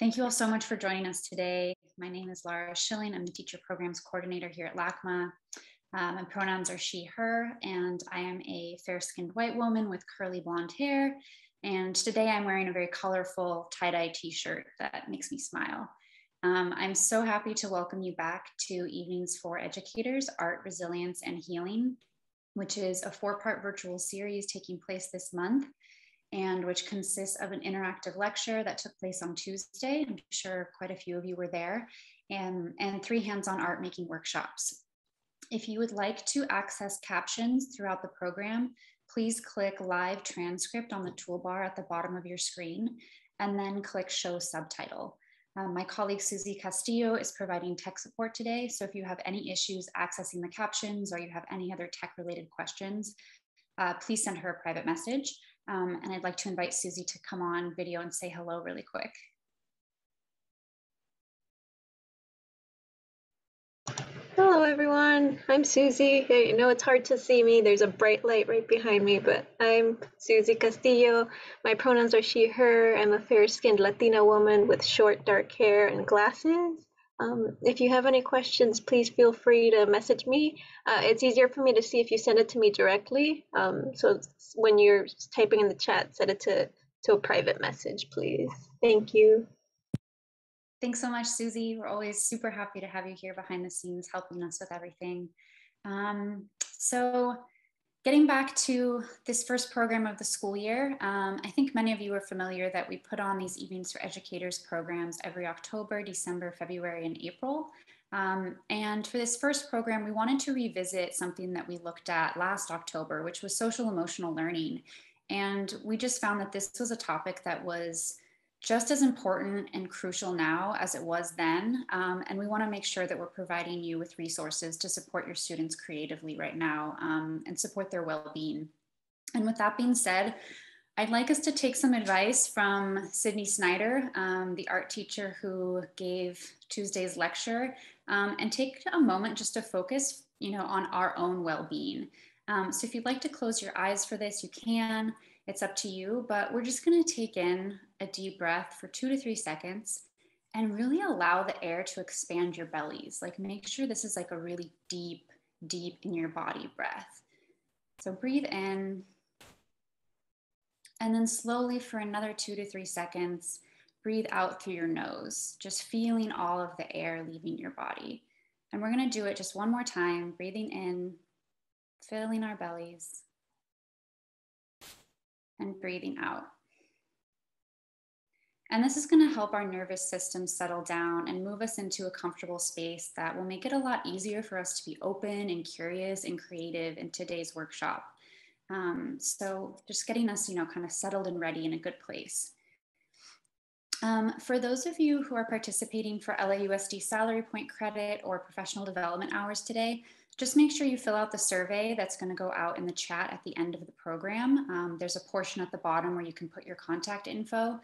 Thank you all so much for joining us today. My name is Lara Schilling. I'm the Teacher Programs Coordinator here at LACMA. My pronouns are she, her, and I am a fair-skinned white woman with curly blonde hair. And today I'm wearing a very colorful tie-dye t-shirt that makes me smile. I'm so happy to welcome you back to Evenings for Educators, Art, Resilience, and Healing, which is a four-part virtual series taking place this month, and which consists of an interactive lecture that took place on Tuesday. I'm sure quite a few of you were there, and three hands-on art making workshops. If you would like to access captions throughout the program, please click Live Transcript on the toolbar at the bottom of your screen, and then click Show Subtitle. My colleague Susie Castillo is providing tech support today, so if you have any issues accessing the captions or you have any other tech-related questions, please send her a private message. And I'd like to invite Susie to come on video and say hello really quick. Hello, everyone. I'm Susie. I know it's hard to see me. There's a bright light right behind me, but I'm Susie Castillo. My pronouns are she, her. I'm a fair-skinned Latina woman with short, dark hair and glasses. If you have any questions, please feel free to message me. It's easier for me to see if you send it to me directly. So when you're typing in the chat, send it to a private message, please. Thank you. Thanks so much, Susie. We're always super happy to have you here behind the scenes helping us with everything. So getting back to this first program of the school year, I think many of you are familiar that we put on these Evenings for Educators programs every October, December, February, and April. And for this first program, we wanted to revisit something that we looked at last October, which was social emotional learning. And we just found that this was a topic that was just as important and crucial now as it was then. And we want to make sure that we're providing you with resources to support your students creatively right now and support their well-being. And with that being said, I'd like us to take some advice from Sydney Snyder, the art teacher who gave Tuesday's lecture, and take a moment just to focus, on our own well-being. So if you'd like to close your eyes for this, you can. It's up to you, but we're just going to take in a deep breath for 2 to 3 seconds and really allow the air to expand your bellies. Like, make sure this is like a really deep, deep in your body breath. So breathe in, and then slowly for another 2 to 3 seconds, breathe out through your nose, just feeling all of the air leaving your body. And we're going to do it just one more time, breathing in, filling our bellies, and breathing out. And this is going to help our nervous system settle down and move us into a comfortable space that will make it a lot easier for us to be open and curious and creative in today's workshop. So just getting us, kind of settled and ready in a good place. For those of you who are participating for LAUSD salary point credit or professional development hours today, just make sure you fill out the survey that's going to go out in the chat at the end of the program. There's a portion at the bottom where you can put your contact info.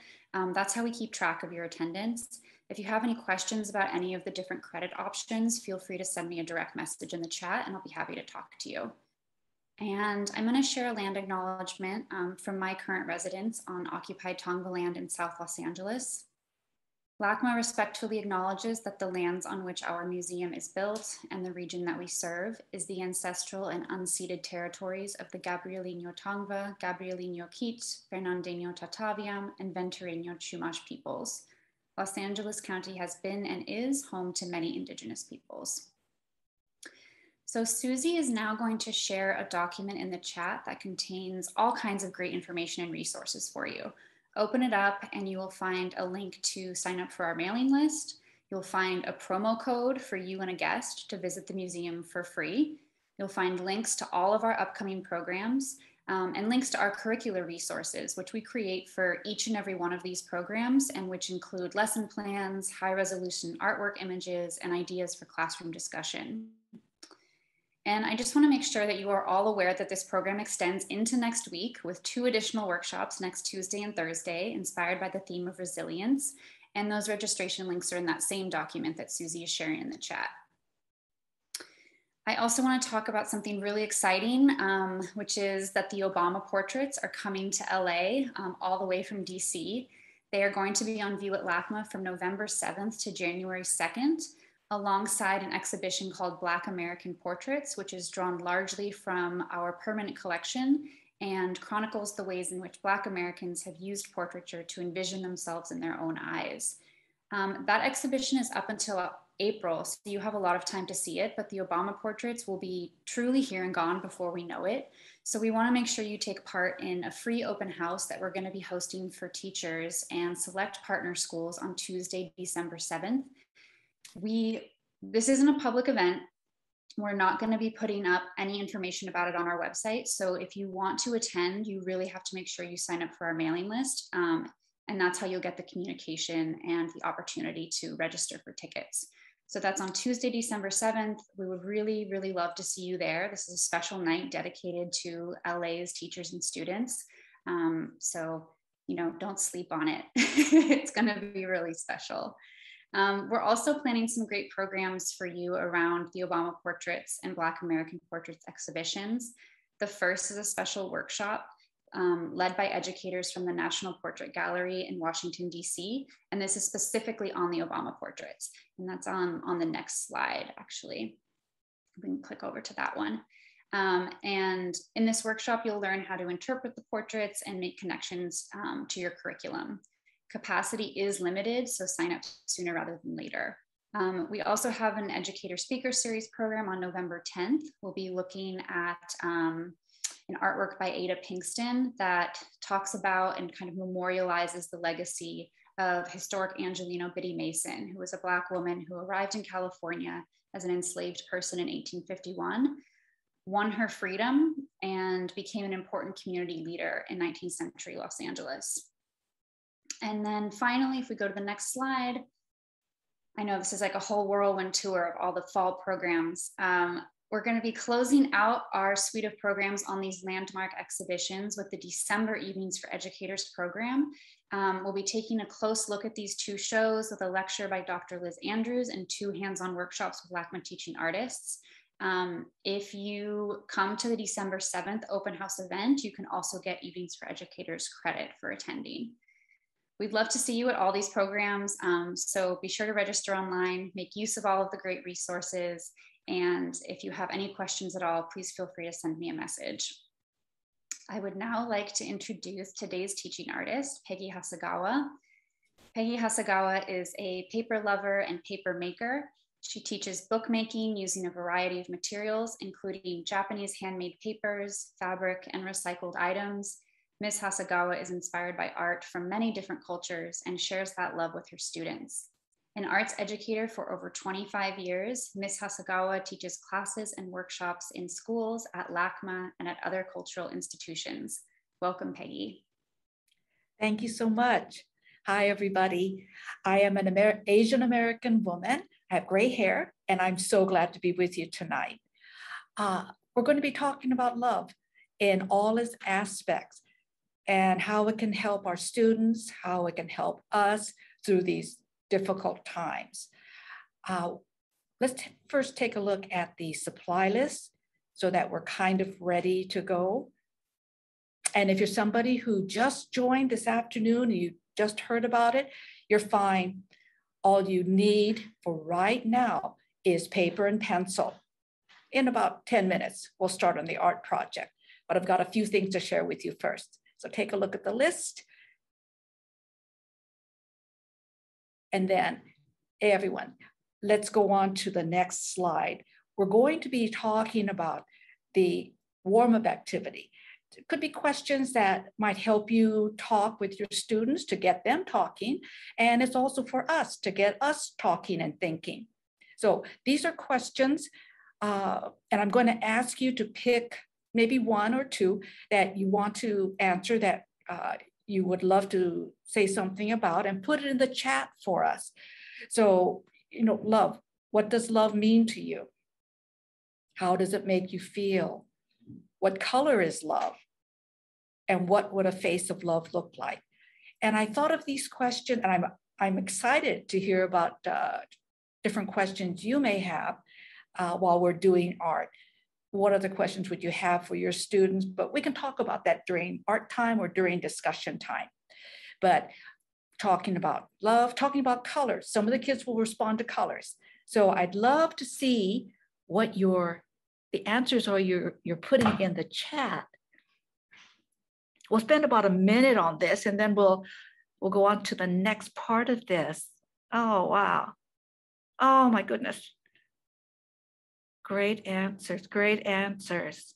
That's how we keep track of your attendance. If you have any questions about any of the different credit options, feel free to send me a direct message in the chat and I'll be happy to talk to you. And I'm going to share a land acknowledgement from my current residence on occupied Tongva land in South Los Angeles. LACMA respectfully acknowledges that the lands on which our museum is built and the region that we serve is the ancestral and unceded territories of the Gabrielino Tongva, Gabrielino Kizh, Fernandeño Tataviam, and Ventureño Chumash peoples. Los Angeles County has been and is home to many Indigenous peoples. So Susie is now going to share a document in the chat that contains all kinds of great information and resources for you. Open it up and you will find a link to sign up for our mailing list. You'll find a promo code for you and a guest to visit the museum for free. You'll find links to all of our upcoming programs and links to our curricular resources, which we create for each and every one of these programs and which include lesson plans, high resolution artwork images, and ideas for classroom discussion. And I just want to make sure that you are all aware that this program extends into next week with 2 additional workshops next Tuesday and Thursday, inspired by the theme of resilience. And those registration links are in that same document that Susie is sharing in the chat. I also want to talk about something really exciting, which is that the Obama portraits are coming to LA all the way from DC. They are going to be on view at LACMA from November 7th to January 2nd, alongside an exhibition called Black American Portraits, which is drawn largely from our permanent collection and chronicles the ways in which Black Americans have used portraiture to envision themselves in their own eyes. That exhibition is up until April, so you have a lot of time to see it, but the Obama portraits will be truly here and gone before we know it. So we want to make sure you take part in a free open house that we're going to be hosting for teachers and select partner schools on Tuesday, December 7th. This isn't a public event. We're not going to be putting up any information about it on our website. So if you want to attend, you really have to make sure you sign up for our mailing list. And that's how you'll get the communication and the opportunity to register for tickets. So that's on Tuesday, December 7th. We would really, really love to see you there. This is a special night dedicated to LA's teachers and students. So, you know, don't sleep on it. It's going to be really special. We're also planning some great programs for you around the Obama Portraits and Black American Portraits exhibitions. The first is a special workshop led by educators from the National Portrait Gallery in Washington, DC. And this is specifically on the Obama portraits. And that's on the next slide, actually. We can click over to that one. And in this workshop, you'll learn how to interpret the portraits and make connections to your curriculum. Capacity is limited, so sign up sooner rather than later. We also have an educator speaker series program on November 10th. We'll be looking at an artwork by Ada Pinkston that talks about and kind of memorializes the legacy of historic Angelino Biddy Mason, who was a Black woman who arrived in California as an enslaved person in 1851, won her freedom, and became an important community leader in 19th century Los Angeles. And then finally, if we go to the next slide, I know this is like a whole whirlwind tour of all the fall programs. We're going to be closing out our suite of programs on these landmark exhibitions with the December Evenings for Educators program. We'll be taking a close look at these two shows with a lecture by Dr. Liz Andrews and two hands-on workshops with LACMA teaching artists. If you come to the December 7th open house event, you can also get Evenings for Educators credit for attending. We'd love to see you at all these programs, so be sure to register online, make use of all of the great resources, and if you have any questions at all, please feel free to send me a message. I would now like to introduce today's teaching artist, Peggy Hasegawa. Peggy Hasegawa is a paper lover and paper maker. She teaches bookmaking using a variety of materials, including Japanese handmade papers, fabric, and recycled items. Ms. Hasegawa is inspired by art from many different cultures and shares that love with her students. An arts educator for over 25 years, Ms. Hasegawa teaches classes and workshops in schools, at LACMA, and at other cultural institutions. Welcome, Peggy. Thank you so much. Hi, everybody. I am an Asian-American woman. I have gray hair, and I'm so glad to be with you tonight. We're going to be talking about love in all its aspects, and how it can help our students, how it can help us through these difficult times. Let's first take a look at the supply list so that we're kind of ready to go. And if you're somebody who just joined this afternoon, and you just heard about it, you're fine. All you need for right now is paper and pencil. In about 10 minutes, we'll start on the art project, but I've got a few things to share with you first. So take a look at the list. And then, hey everyone, let's go on to the next slide. We're going to be talking about the warm-up activity. It could be questions that might help you talk with your students to get them talking. And it's also for us to get us talking and thinking. So these are questions, and I'm going to ask you to pick maybe one or two that you want to answer, that you would love to say something about, and put it in the chat for us. So, you know, love, what does love mean to you? How does it make you feel? What color is love? And what would a face of love look like? And I thought of these questions, and I'm excited to hear about different questions you may have while we're doing art. What other questions would you have for your students? But we can talk about that during art time or during discussion time. But talking about love, talking about colors. Some of the kids will respond to colors. So I'd love to see what the answers are you're putting in the chat. We'll spend about a minute on this and then we'll go on to the next part of this. Oh, wow. Oh my goodness. Great answers,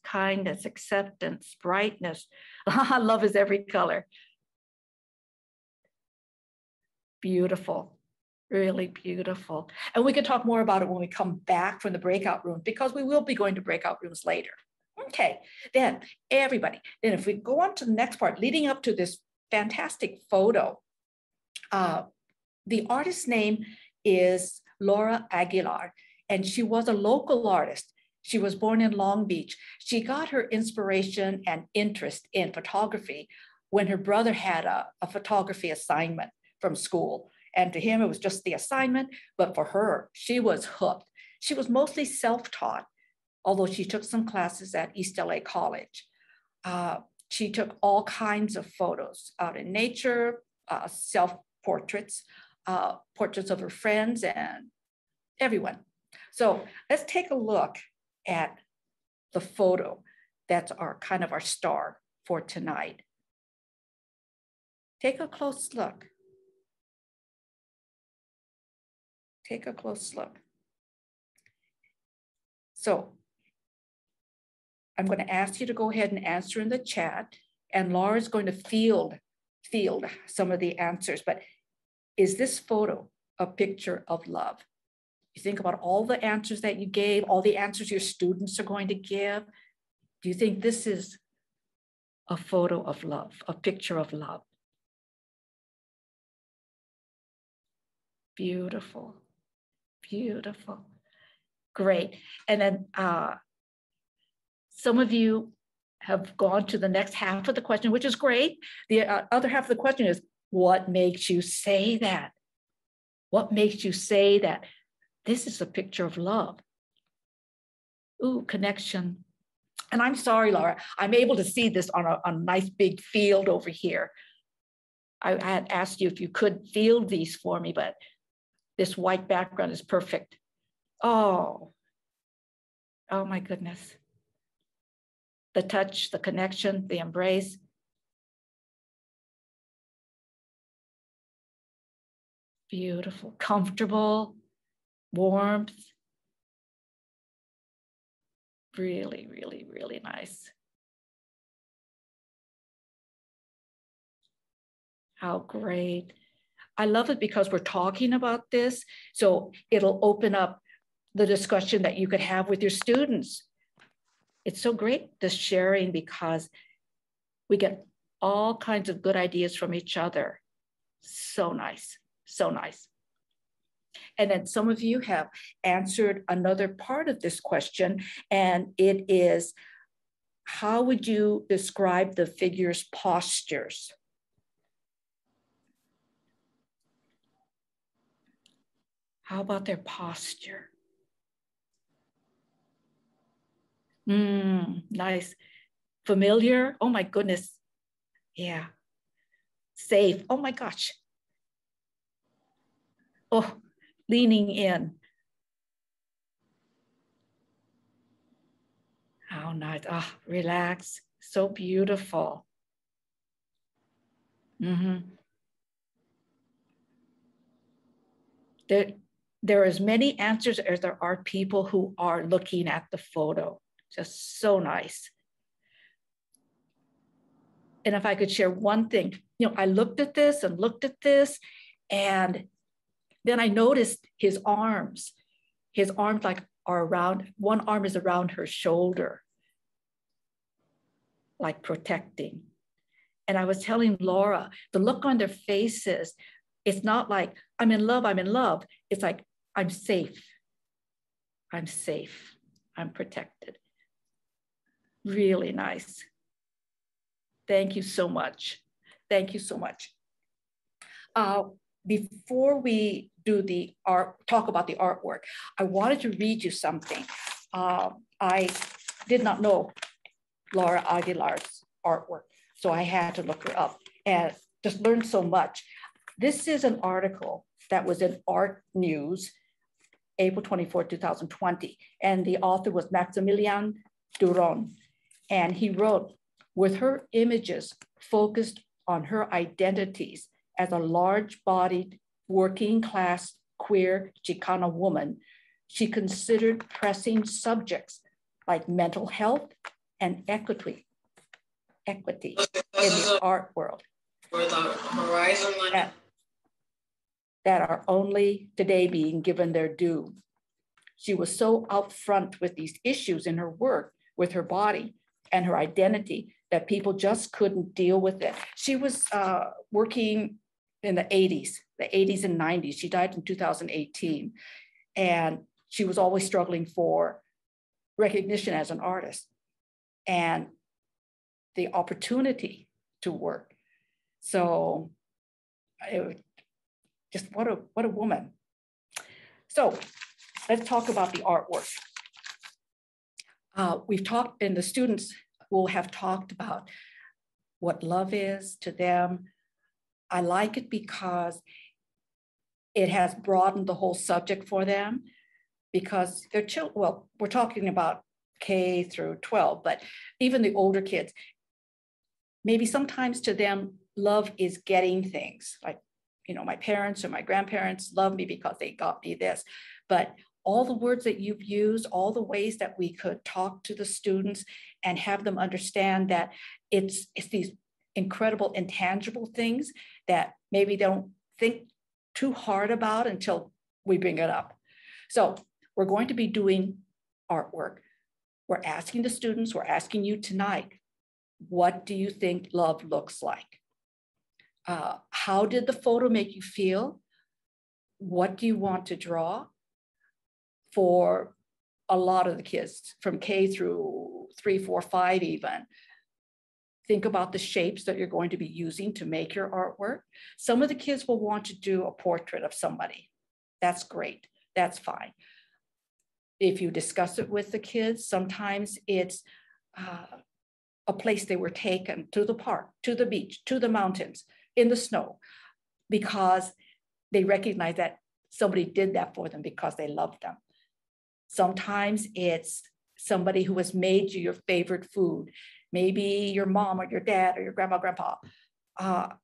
kindness, acceptance, brightness. Love is every color. Beautiful, really beautiful. And we can talk more about it when we come back from the breakout room, because we will be going to breakout rooms later. Okay, then everybody, then if we go on to the next part, leading up to this fantastic photo, the artist's name is Laura Aguilar, and she was a local artist. She was born in Long Beach. She got her inspiration and interest in photography when her brother had a photography assignment from school. And to him, it was just the assignment, but for her, she was hooked. She was mostly self-taught, although she took some classes at East LA College. She took all kinds of photos out in nature, self-portraits, portraits of her friends and everyone. So let's take a look at the photo that's kind of our star for tonight. Take a close look. Take a close look. So I'm going to ask you to go ahead and answer in the chat, and Laura's going to field some of the answers. But is this photo a picture of love? You think about all the answers that you gave, all the answers your students are going to give. Do you think this is a photo of love, a picture of love? Beautiful, beautiful, great. And then some of you have gone to the next half of the question, which is great. The other half of the question is, what makes you say that? What makes you say that? This is a picture of love. Ooh, connection. And I'm sorry, Laura, I'm able to see this on a nice big field over here. I had asked you if you could field these for me, but this white background is perfect. Oh, oh my goodness. The touch, the connection, the embrace. Beautiful, comfortable, warmth. Really, really, really nice. How great. I love it because we're talking about this. So it'll open up the discussion that you could have with your students. It's so great, this sharing, because we get all kinds of good ideas from each other. So nice, so nice. And then some of you have answered another part of this question, and it is, how would you describe the figure's postures? How about their posture? Nice. Familiar, oh my goodness. Yeah. Safe, oh my gosh. Oh, leaning in. How nice, ah, oh, relax, so beautiful. There are as many answers as there are people who are looking at the photo. Just so nice. And if I could share one thing, you know, I looked at this, and then I noticed his arms. His arms are around, one arm is around her shoulder, like protecting. And I was telling Laura, the look on their faces, it's not like, I'm in love, I'm in love. It's like, I'm safe. I'm safe. I'm protected. Really nice. Thank you so much. Thank you so much. Before we do the art, talk about the artwork, I wanted to read you something. I did not know Laura Aguilar's artwork, so I had to look her up and just learn so much. This is an article that was in Art News, April 24, 2020. And the author was Maximilian Duron. And he wrote, with her images focused on her identities as a large-bodied, working-class, queer Chicana woman, she considered pressing subjects like mental health and equity in the art world that are only today being given their due. She was so upfront with these issues in her work, with her body and her identity, that people just couldn't deal with it. She was working in the 80s, the 80s and 90s. She died in 2018. And she was always struggling for recognition as an artist and the opportunity to work. So just what a woman. So let's talk about the artwork. We've talked, and the students will have talked about what love is to them. I like it because it has broadened the whole subject for them, because they're children. Well, we're talking about K through 12, but even the older kids, maybe sometimes to them, love is getting things like, you know, my parents or my grandparents love me because they got me this. But all the words that you've used, all the ways that we could talk to the students and have them understand that it's these incredible intangible things that maybe they don't think too hard about until we bring it up. So we're going to be doing artwork. We're asking the students, we're asking you tonight, what do you think love looks like? How did the photo make you feel? What do you want to draw? For a lot of the kids from K through 3, 4, 5 even, think about the shapes that you're going to be using to make your artwork. Some of the kids will want to do a portrait of somebody. That's great, that's fine. If you discuss it with the kids, sometimes it's a place they were taken, to the park, to the beach, to the mountains, in the snow, because they recognize that somebody did that for them because they loved them. Sometimes it's somebody who has made you your favorite food. Maybe your mom or your dad or your grandma, grandpa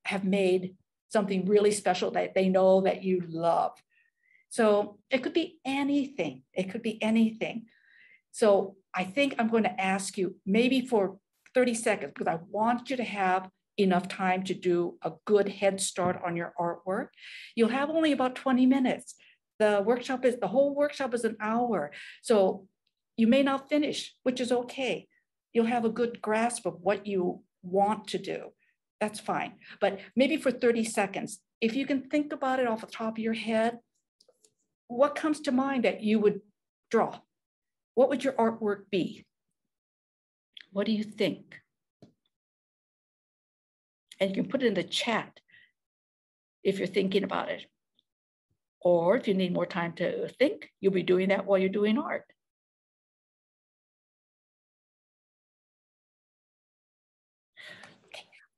have made something really special that they know that you love. So it could be anything. It could be anything. So I think I'm going to ask you maybe for 30 seconds, because I want you to have enough time to do a good head start on your artwork. You'll have only about 20 minutes. The whole workshop is an hour. So you may not finish, which is okay. You'll have a good grasp of what you want to do. That's fine. But maybe for 30 seconds, if you can think about it off the top of your head, what comes to mind that you would draw? What would your artwork be? What do you think? And you can put it in the chat if you're thinking about it. Or if you need more time to think, you'll be doing that while you're doing art.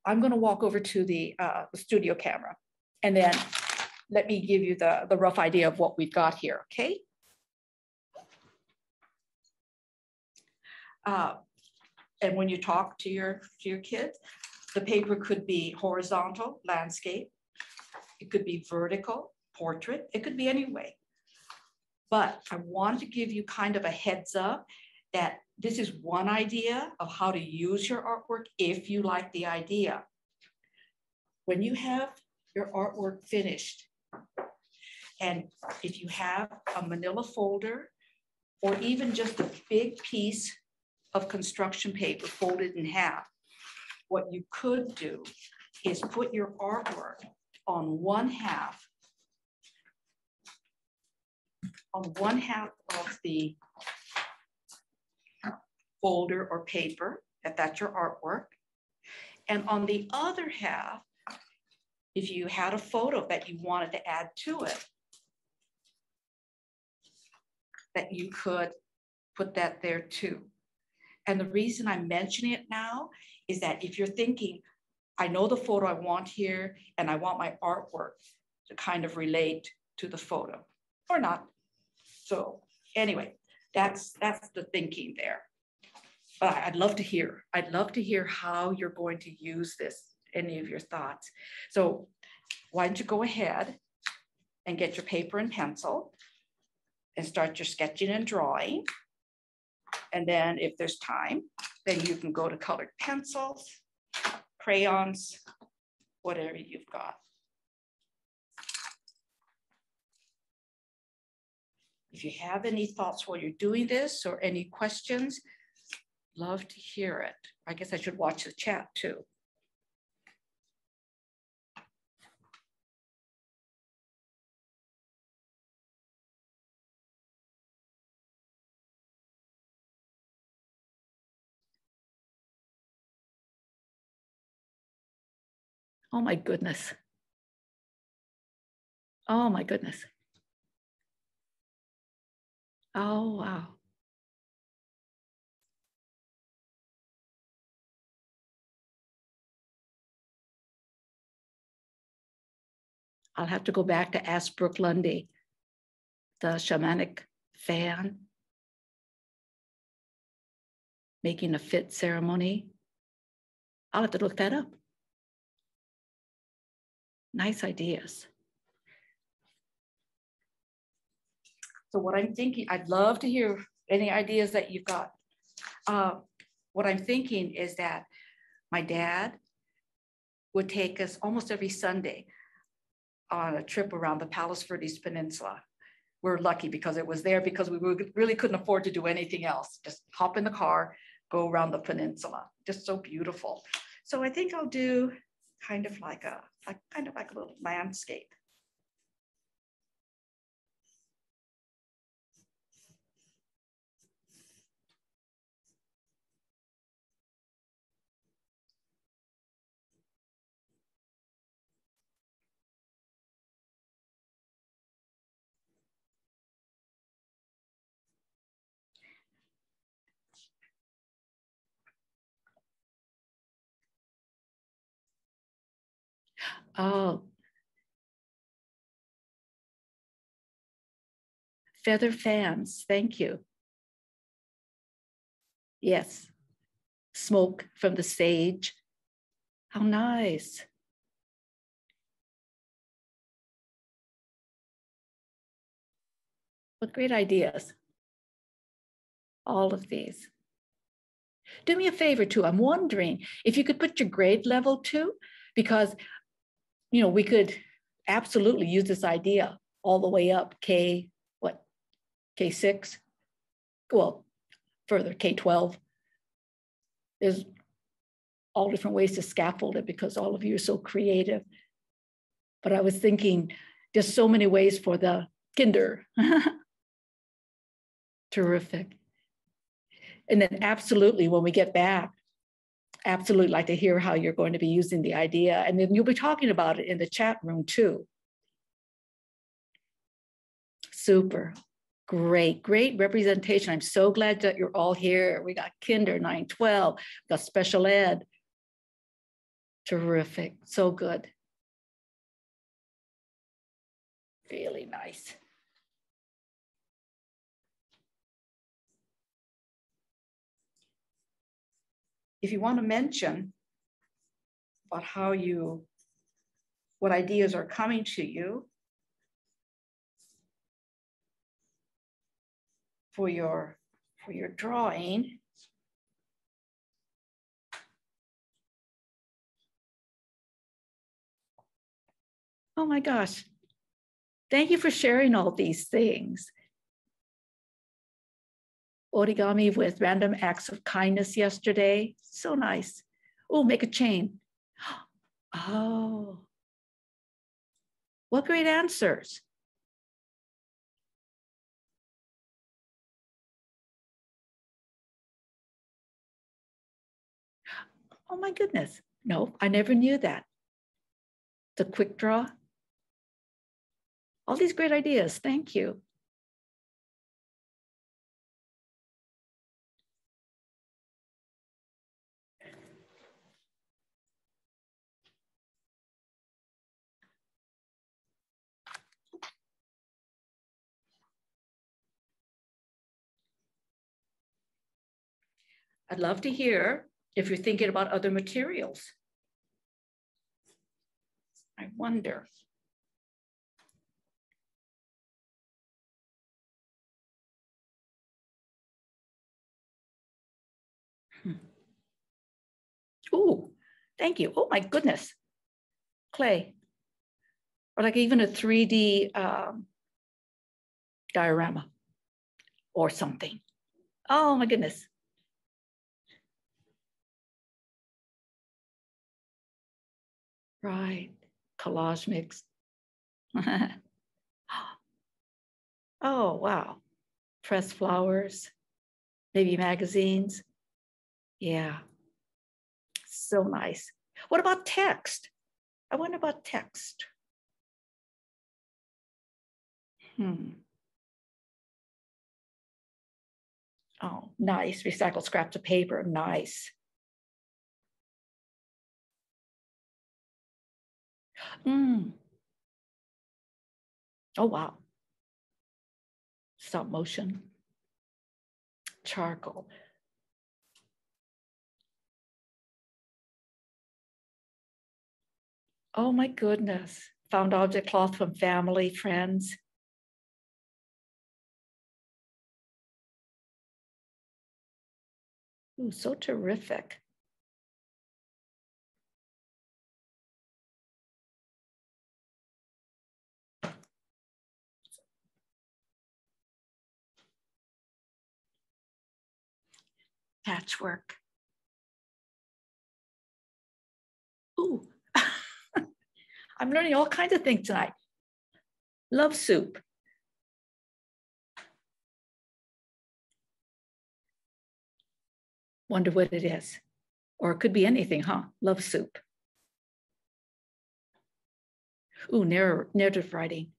I'm going to walk over to the studio camera, and then let me give you the rough idea of what we've got here, okay? And when you talk to your kids, the paper could be horizontal, landscape. It could be vertical, portrait. It could be any way. But I wanted to give you kind of a heads up that this is one idea of how to use your artwork if you like the idea. When you have your artwork finished, and if you have a manila folder or even just a big piece of construction paper folded in half, what you could do is put your artwork on one half of the folder or paper, that's your artwork. And on the other half, if you had a photo that you wanted to add to it, that you could put that there too. And the reason I'm mentioning it now is that if you're thinking, I know the photo I want here, and I want my artwork to kind of relate to the photo or not. So anyway, that's the thinking there. But I'd love to hear how you're going to use this, any of your thoughts. So why don't you go ahead and get your paper and pencil and start your sketching and drawing. And then if there's time, then you can go to colored pencils, crayons, whatever you've got. If you have any thoughts while you're doing this or any questions, love to hear it. I guess I should watch the chat too. Oh my goodness. Oh my goodness. Oh, wow. I'll have to go back to ask Brooke Lundy, the shamanic fan, making a fit ceremony. I'll have to look that up. Nice ideas. So what I'm thinking, I'd love to hear any ideas that you've got. What I'm thinking is that my dad would take us almost every Sunday on a trip around the Palos Verdes Peninsula. We're lucky because it was there, because we really couldn't afford to do anything else. Just hop in the car, go around the peninsula. Just so beautiful. So I think I'll do kind of like a little landscape. Oh, feather fans, thank you. Yes, smoke from the sage. How nice. What great ideas, all of these. Do me a favor too, I'm wondering if you could put your grade level too, because you know, we could absolutely use this idea all the way up K6, well, further K12. There's all different ways to scaffold it because all of you are so creative. But I was thinking just so many ways for the kinder. Terrific. And then absolutely when we get back, absolutely like to hear how you're going to be using the idea. And then you'll be talking about it in the chat room too. Super, great, great representation. I'm so glad that you're all here. We got kinder, 9-12, got special ed. Terrific, so good. Really nice. If you want to mention about how you, what ideas are coming to you for your drawing, oh my gosh, thank you for sharing all these things. Origami with random acts of kindness yesterday. So nice. Oh, make a chain. Oh, what great answers. Oh my goodness. No, I never knew that. The quick draw. All these great ideas. Thank you. I'd love to hear if you're thinking about other materials. I wonder. Oh, thank you. Oh my goodness, clay, or like even a 3D diorama or something. Oh my goodness. Right, collage mix. Oh wow, pressed flowers, maybe magazines. Yeah. So nice. What about text? I wonder about text. Oh, nice. Recycled scraps of paper. Nice. Oh, wow. Stop motion. Charcoal. Oh my goodness, found object cloth from family, friends. Ooh, so terrific. Patchwork. Ooh. I'm learning all kinds of things tonight. Love soup. Wonder what it is. Or it could be anything, huh? Love soup. Ooh, narrative writing.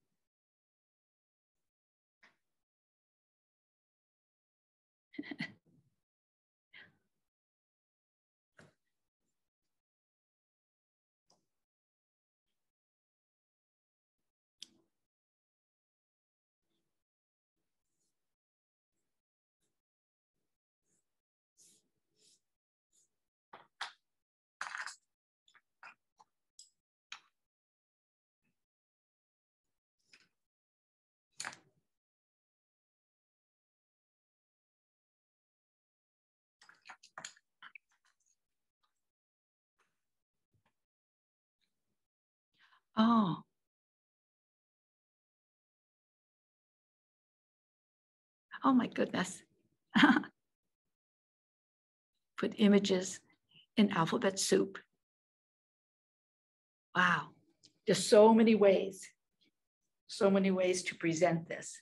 Oh. Oh my goodness. Put images in alphabet soup. Wow. There's so many ways to present this.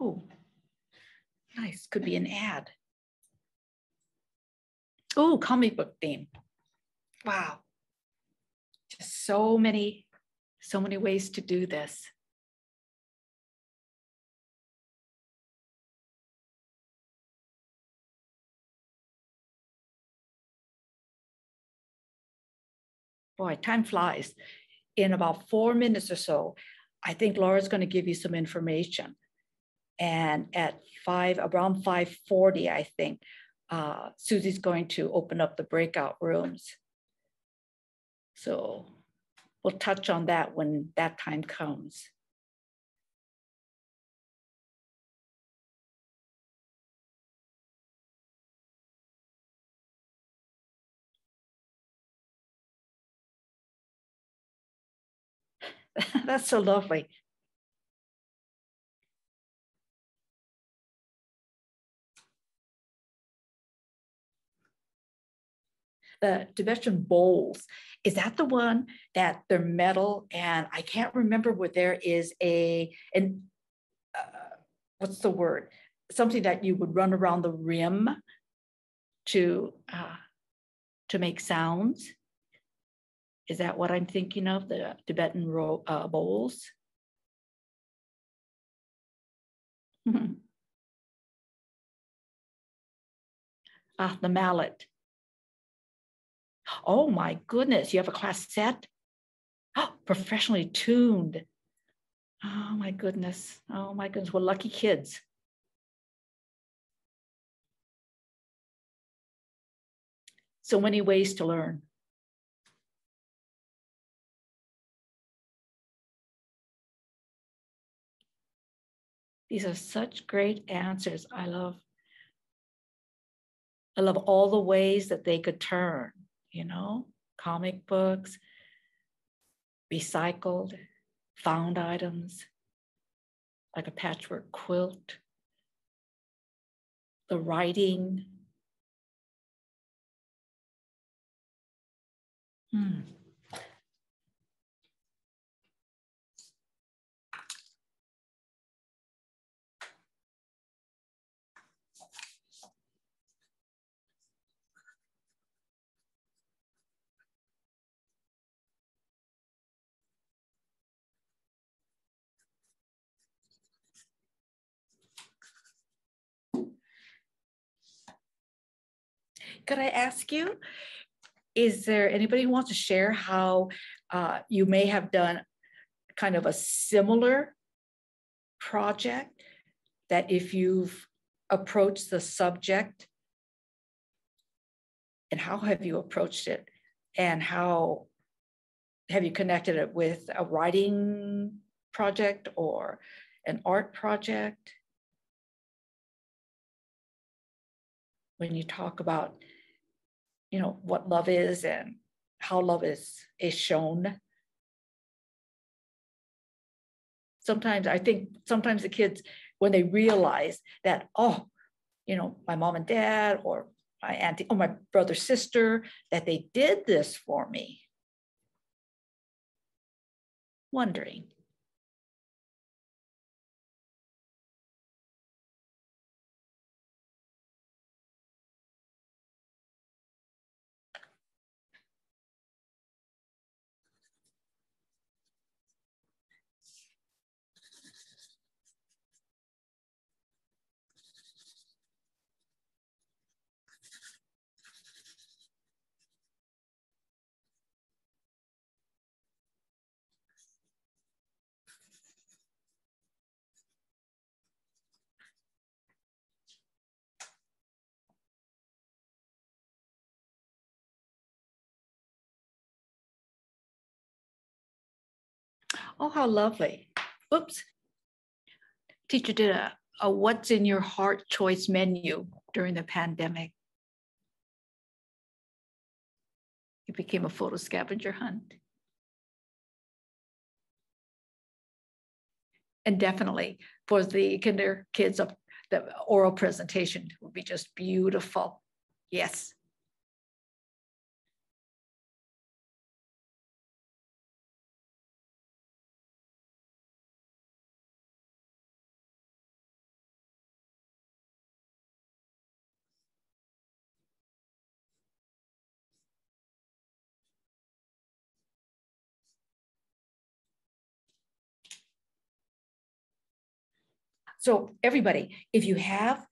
Oh, nice. Could be an ad. Oh, comic book theme. Wow. Just so many ways to do this. Boy, time flies. In about 4 minutes or so, I think Laura's going to give you some information. And at around 5:40, I think, Susie's going to open up the breakout rooms. So we'll touch on that when that time comes. That's so lovely. The Tibetan bowls, is that the one that they're metal? And I can't remember where there is what's the word? Something that you would run around the rim to make sounds. Is that what I'm thinking of, the Tibetan bowls? the mallet. Oh my goodness, you have a classette? Oh, professionally tuned. Oh my goodness. Oh my goodness. We're lucky kids. So many ways to learn. These are such great answers. I love all the ways that they could turn, you know, comic books, recycled, found items, like a patchwork quilt, the writing. Could I ask you, is there anybody who wants to share how you may have done kind of a similar project that if you've approached the subject and how have you approached it and how have you connected it with a writing project or an art project? When you talk about, you know, what love is and how love is shown. Sometimes I think sometimes the kids, when they realize that, oh, you know, my mom and dad or my auntie or my brother, sister, that they did this for me. Wondering. Oh, how lovely. Oops. Teacher did a what's in your heart choice menu during the pandemic. It became a photo scavenger hunt. And definitely for the kinder kids, the oral presentation would be just beautiful. Yes. So everybody, if you have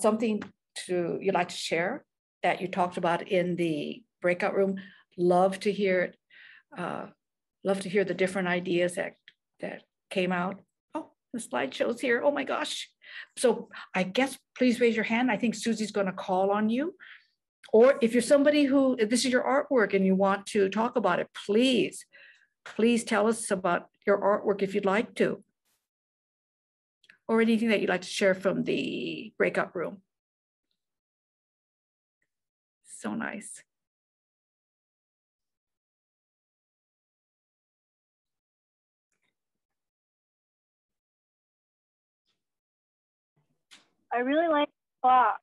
something you'd like to share that you talked about in the breakout room, love to hear it. Love to hear the different ideas that came out. Oh, the slideshow's here. Oh my gosh. So I guess please raise your hand. I think Susie's going to call on you. Or if you're somebody who, if this is your artwork and you want to talk about it, please, please tell us about your artwork if you'd like to. Or anything that you'd like to share from the breakout room. So nice. I really like the fox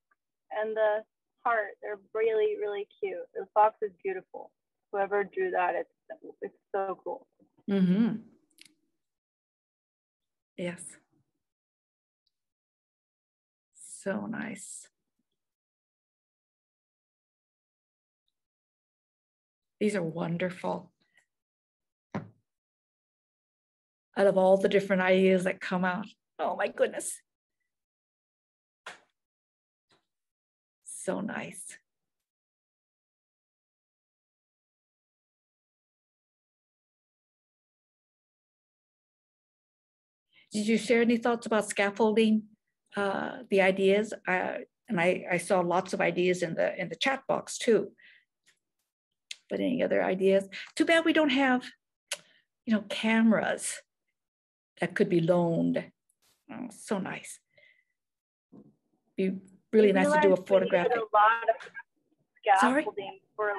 and the heart. They're really, really cute. The fox is beautiful. Whoever drew that, it's so cool. Mm-hmm. Yes. So nice. These are wonderful. Out of all the different ideas that come out, oh my goodness. so nice. Did you share any thoughts about scaffolding, the ideas? And I saw lots of ideas in the chat box too. But any other ideas? Too bad we don't have, you know, cameras that could be loaned. Oh, so nice. Be really nice to do a photographic. A lot of scaffolding for,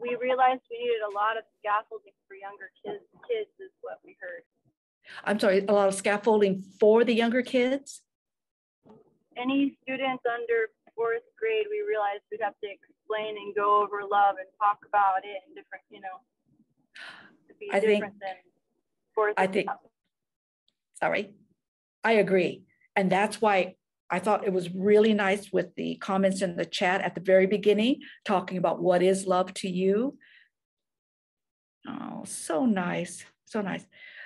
we realized we needed a lot of scaffolding for younger kids. Kids is what we heard. I'm sorry, a lot of scaffolding for the younger kids? Any students under 4th grade, we realized we'd have to explain and go over love and talk about it in different, you know, to be different than 4th. I think, sorry, I agree. And that's why I thought it was really nice with the comments in the chat at the very beginning, talking about what is love to you. Oh, so nice, so nice.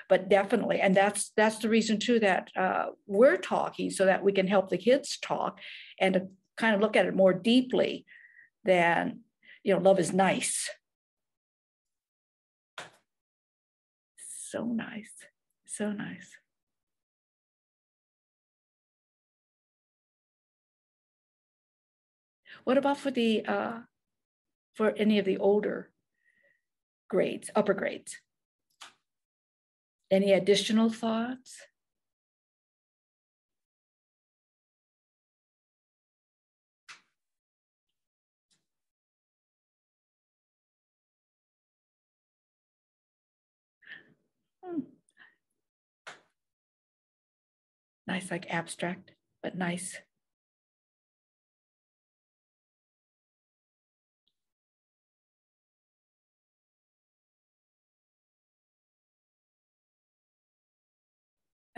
But definitely, and that's the reason too that we're talking, so that we can help the kids talk and to kind of look at it more deeply than, you know, love is nice. So nice, so nice. What about for the, for any of the older grades, upper grades? Any additional thoughts? Nice, like abstract, but nice.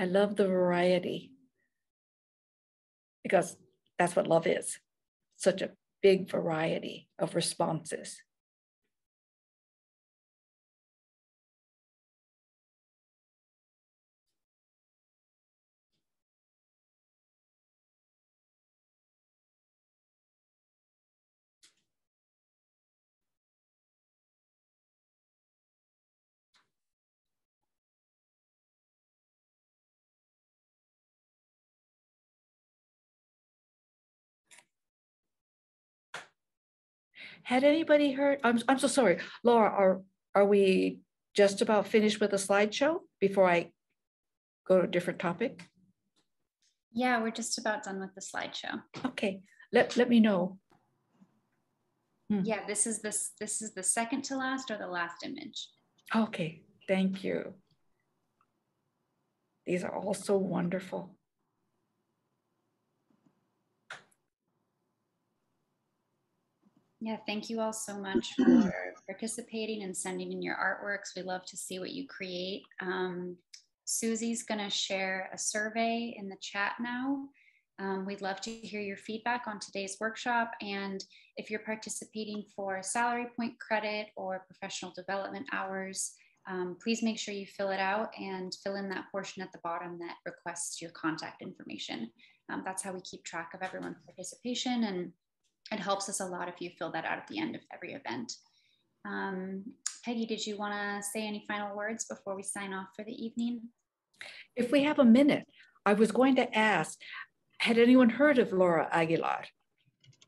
I love the variety because that's what love is, such a big variety of responses. Had anybody heard? I'm so sorry, Laura, are we just about finished with the slideshow before I go to a different topic? Yeah, we're just about done with the slideshow. Okay, let me know. Yeah, this is the second to last or the last image. Okay, thank you. These are all so wonderful. Yeah, thank you all so much for participating and sending in your artworks. We love to see what you create. Susie's going to share a survey in the chat now. We'd love to hear your feedback on today's workshop. And if you're participating for salary point credit or professional development hours, please make sure you fill it out and fill in that portion at the bottom that requests your contact information. That's how we keep track of everyone's participation, and it helps us a lot if you fill that out at the end of every event. Peggy, did you want to say any final words before we sign off for the evening? If we have a minute, I was going to ask, had anyone heard of Laura Aguilar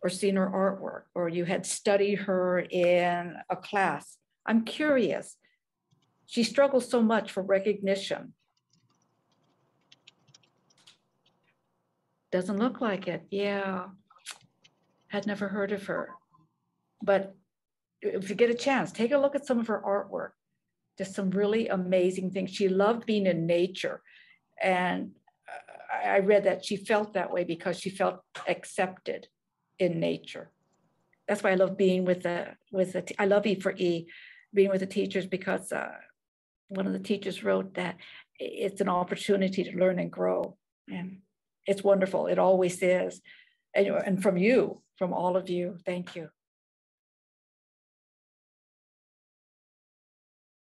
or seen her artwork, or you had studied her in a class? I'm curious. She struggles so much for recognition. Doesn't look like it, yeah. Had never heard of her, but if you get a chance, take a look at some of her artwork. Just some really amazing things. She loved being in nature, and I read that she felt that way because she felt accepted in nature. That's why I love being with the I love E for E, being with the teachers, because one of the teachers wrote that it's an opportunity to learn and grow, and it's wonderful. It always is, and from you. From all of you, thank you.